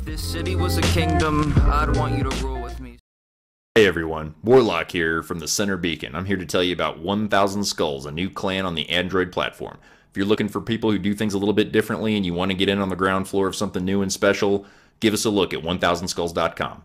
If this city was a kingdom, I'd want you to rule with me. Hey everyone, Warlock here from the Center Beacon. I'm here to tell you about 1000 Skulls, a new clan on the Android platform. If you're looking for people who do things a little bit differently and you want to get in on the ground floor of something new and special, give us a look at 1000skulls.com.